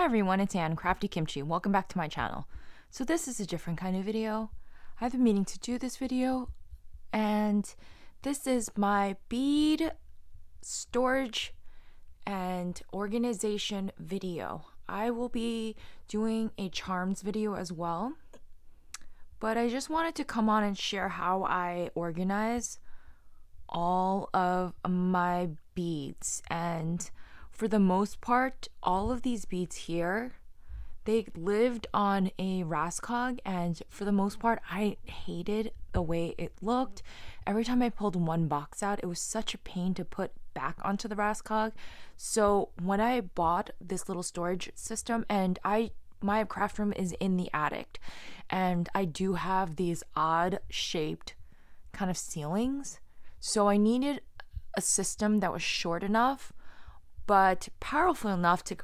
Hi everyone, it's Anne Crafty Kimchi. Welcome back to my channel. So this is a different kind of video. I've been meaning to do this video, and this is my bead storage and organization video. I will be doing a charms video as well, but I just wanted to come on and share how I organize all of my beads. And for the most part, all of these beads here, they lived on a Raskog, and for the most part, I hated the way it looked. Every time I pulled one box out, it was such a pain to put back onto the Raskog. So when I bought this little storage system, and my craft room is in the attic, and I do have these odd shaped kind of ceilings, so I needed a system that was short enough but powerful enough to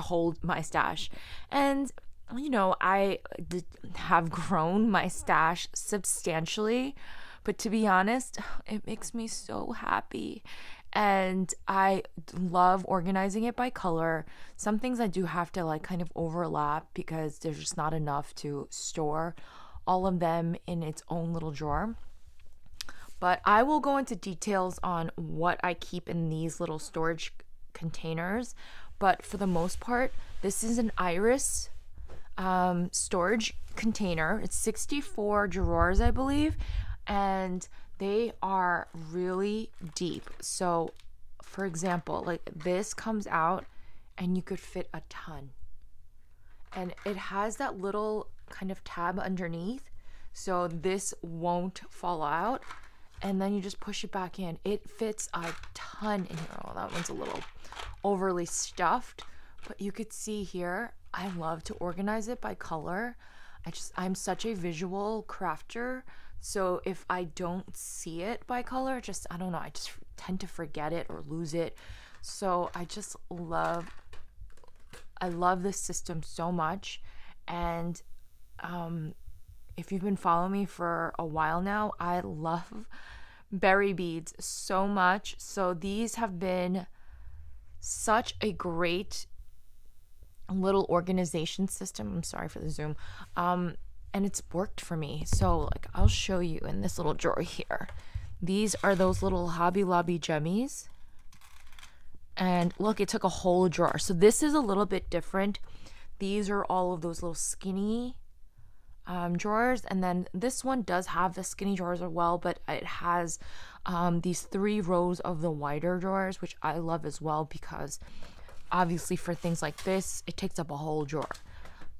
hold my stash. And you know, I have grown my stash substantially, but to be honest, it makes me so happy. And I love organizing it by color. Some things I do have to like kind of overlap because there's just not enough to store all of them in its own little drawer. But I will go into details on what I keep in these little storage containers, but for the most part, this is an Iris storage container. It's 64 drawers, I believe, and they are really deep. So for example, like this comes out and you could fit a ton, and it has that little kind of tab underneath so this won't fall out, and then you just push it back in. It fits a ton in here. Oh, that one's a little overly stuffed, but you could see here, I love to organize it by color. I'm such a visual crafter, so if I don't see it by color, I don't know, I just tend to forget it or lose it. So I love this system so much. And if you've been following me for a while now, I love berry beads so much. So these have been such a great little organization system. I'm sorry for the zoom. And it's worked for me. So like, I'll show you in this little drawer here. These are those little Hobby Lobby jummies. And look, it took a whole drawer. So this is a little bit different. These are all of those little skinny drawers, and then this one does have the skinny drawers as well, but it has these three rows of the wider drawers, which I love as well, because obviously for things like this, it takes up a whole drawer.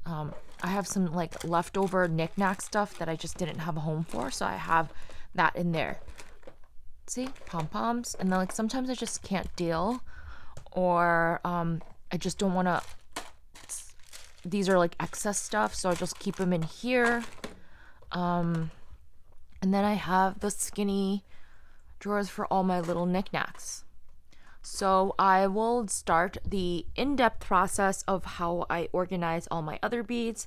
I have some like leftover knickknack stuff that I just didn't have a home for, so I have that in there. See, pom-poms, and then like sometimes I just can't deal, or I just don't want to. These are like excess stuff, so I just keep them in here. And then I have the skinny drawers for all my little knickknacks. So I will start the in-depth process of how I organize all my other beads,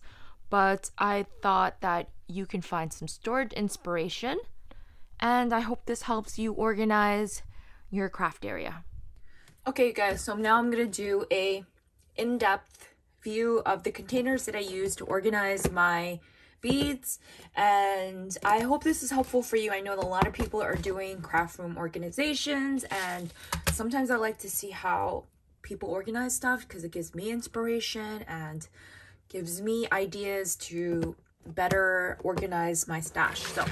but I thought that you can find some storage inspiration, and I hope this helps you organize your craft area. Okay, you guys, so now I'm gonna do a in-depth view of the containers that I use to organize my beads, and I hope this is helpful for you. I know that a lot of people are doing craft room organizations, and sometimes I like to see how people organize stuff because it gives me inspiration and gives me ideas to better organize my stash. So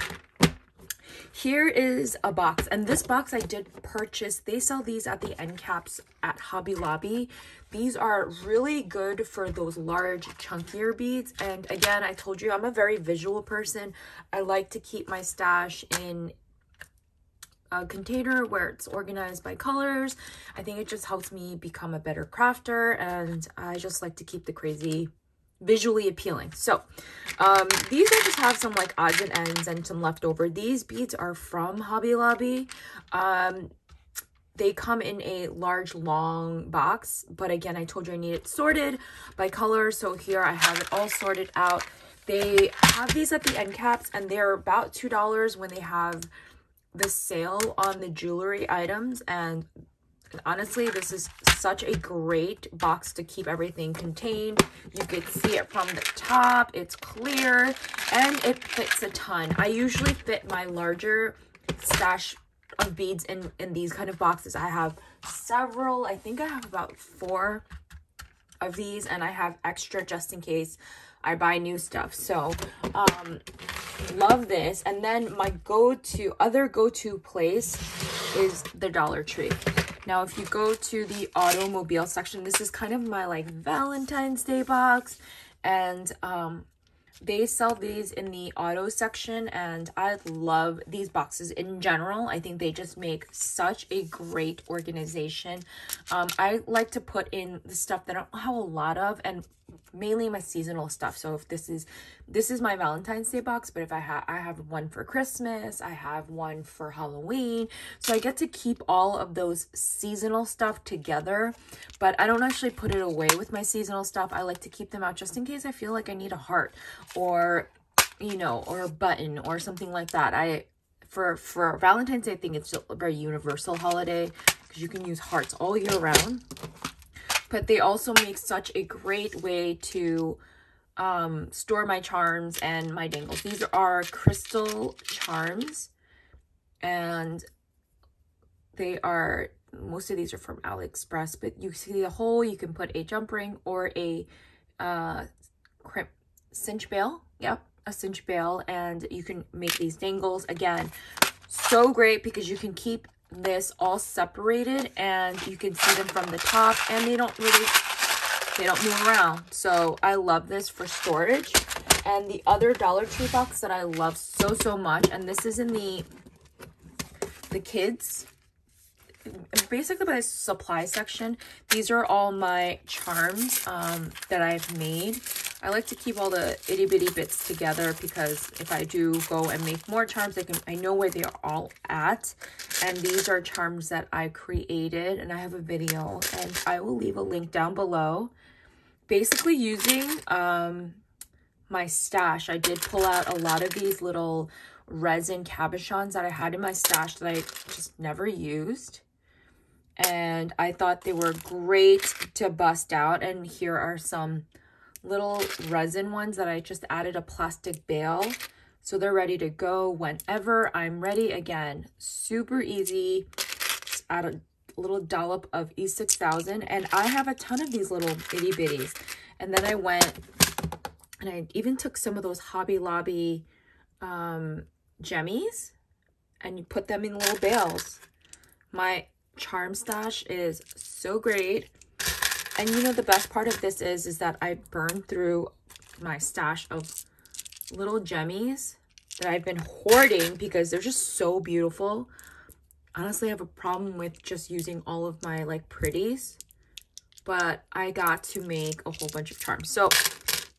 here is a box, and this box I did purchase. They sell these at the end caps at Hobby Lobby. These are really good for those large chunkier beads, and again, I told you I'm a very visual person. I like to keep my stash in a container where it's organized by colors. I think it just helps me become a better crafter, and I just like to keep the crazy visually appealing. So these I just have some like odds and ends and some leftover. These beads are from Hobby Lobby. They come in a large long box, but again, I told you I need it sorted by color, so here I have it all sorted out. They have these at the end caps, and they're about $2 when they have the sale on the jewelry items, and Honestly, this is such a great box to keep everything contained. You can see it from the top. It's clear and it fits a ton. I usually fit my larger stash of beads in these kind of boxes. I have several. I think I have about 4 of these, and I have extra just in case I buy new stuff. So love this. And then my other go-to place is the Dollar Tree. Now, if you go to the automobile section, this is kind of my like Valentine's Day box, and they sell these in the auto section, and I love these boxes in general. I think they just make such a great organization. I like to put in the stuff that I don't have a lot of, and mainly my seasonal stuff. So if this is my Valentine's Day box, but if I have one for Christmas, I have one for Halloween. So I get to keep all of those seasonal stuff together, but I don't actually put it away with my seasonal stuff. I like to keep them out just in case I feel like I need a heart, or you know, or a button or something like that. For Valentine's Day, I think it's a very universal holiday because you can use hearts all year round. But they also make such a great way to store my charms and my dangles. These are crystal charms, and they are, most of these are from AliExpress, but you see the hole, you can put a jump ring or a cinch bail. Yep, a cinch bail, and you can make these dangles. Again, so great because you can keep this all separated, and you can see them from the top, and they don't move around. So I love this for storage. And the other Dollar Tree box that I love so much, and this is in the kids, basically by the supply section. These are all my charms that I've made. I like to keep all the itty bitty bits together because if I do go and make more charms, I know where they are all at. And these are charms that I created, and I have a video, and I will leave a link down below. Basically using my stash, I did pull out a lot of these little resin cabochons that I had in my stash that I just never used. And I thought they were great to bust out. And here are some little resin ones that I just added a plastic bail, so they're ready to go whenever I'm ready. Again, super easy. Just add a little dollop of E6000, and I have a ton of these little itty bitties. And then I went and I even took some of those Hobby Lobby jemmies and you put them in little bales. My charm stash is so great. And you know, the best part of this is that I burned through my stash of little jemmies that I've been hoarding because they're just so beautiful. Honestly, I have a problem with just using all of my like pretties, but I got to make a whole bunch of charms. So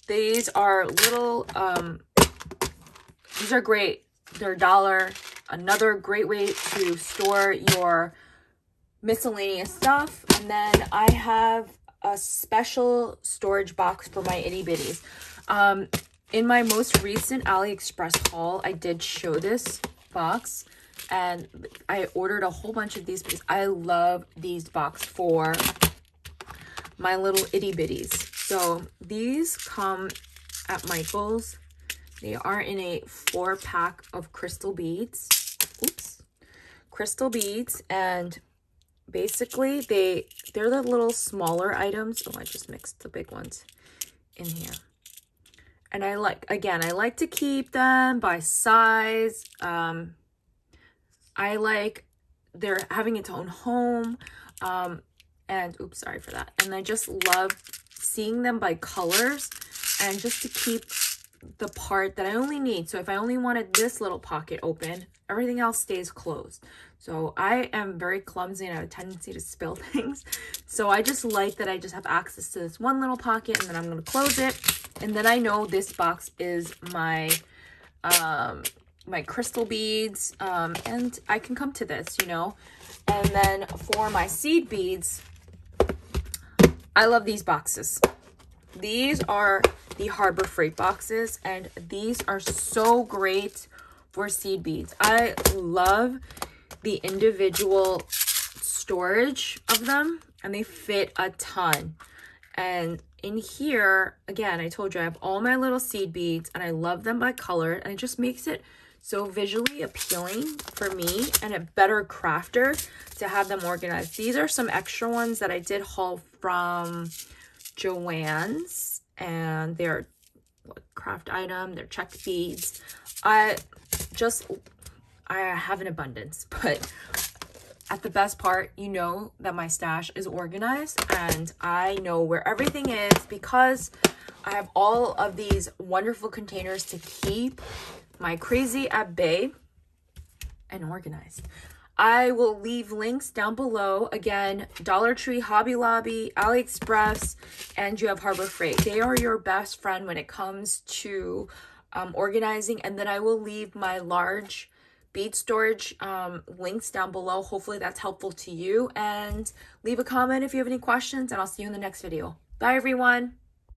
these are little, these are great. They're $1. Another great way to store your miscellaneous stuff. And then I have a special storage box for my itty bitties. In my most recent AliExpress haul, I did show this box, and I ordered a whole bunch of these because I love these boxes for my little itty bitties. So these come at Michael's. They are in a 4-pack of crystal beads. Oops, crystal beads. And basically they're the little smaller items. Oh, I just mixed the big ones in here. And I like to keep them by size. I like they're having its own home, and oops, sorry for that. And I just love seeing them by colors, and just to keep the part that I only need. So if I only wanted this little pocket open, everything else stays closed. So I am very clumsy and I have a tendency to spill things. So I just like that I just have access to this one little pocket, and then I'm going to close it. And then I know this box is my my crystal beads, and I can come to this, you know. And then for my seed beads, I love these boxes. These are the Harbor Freight boxes, and these are so great for seed beads. I love the individual storage of them, and they fit a ton. And in here, again, I told you I have all my little seed beads, and I love them by color, and it just makes it so visually appealing for me and a better crafter to have them organized. These are some extra ones that I did haul from Joann's, and they're craft item, they're checked beads. I have an abundance, but at the best part, you know that my stash is organized and I know where everything is because I have all of these wonderful containers to keep my crazy at bay and organized. I will leave links down below. Again, Dollar Tree, Hobby Lobby, AliExpress, and you have Harbor Freight. They are your best friend when it comes to organizing. And then I will leave my large bead storage links down below. Hopefully that's helpful to you. And leave a comment if you have any questions, and I'll see you in the next video. Bye, everyone.